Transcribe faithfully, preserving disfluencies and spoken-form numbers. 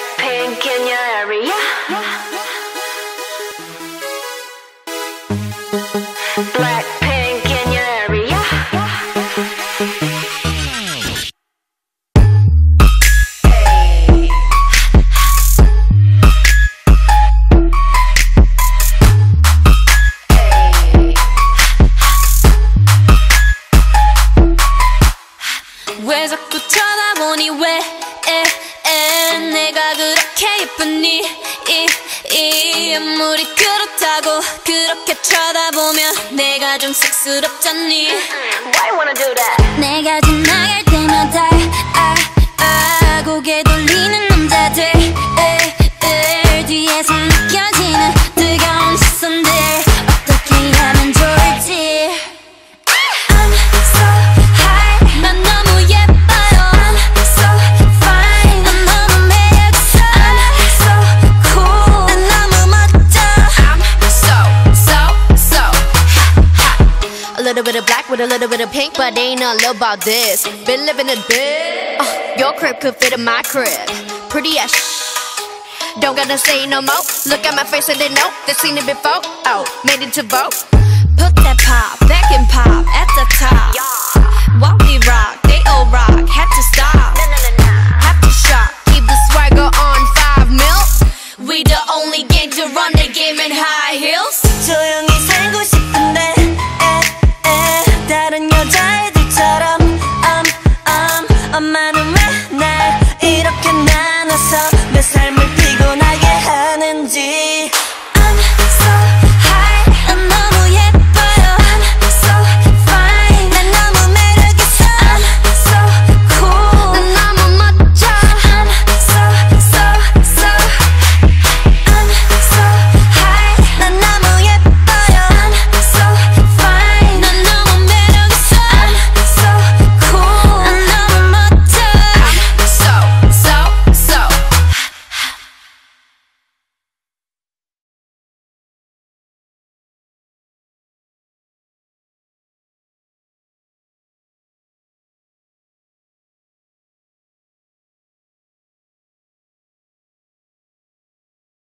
Blackpink in your area. Blackpink in your area. Hey. Hey. 왜 자꾸 쳐다보니 왜? 내가 그렇게 예쁘니 이, 이 아무리 그렇다고 그렇게 쳐다보면 내가 좀 쑥스럽잖니. Why wanna do that? 내가 지나갈 때마다 아, 아, 고개 돌리는 남자들 에, 에, 뒤에서 느껴지는 뜨거운 시선들 어떻게 하면 좋을지. I'm so high. 난 너무 예뻐요. I'm so a little bit of black with a little bit of pink, but ain't all about this. Been living a bit. Uh, your crib could fit in my crib. Pretty as shh. Don't gotta say no more. Look at my face and they know they've seen it before. Oh, made it to vote. Put that pop back and pop at the top.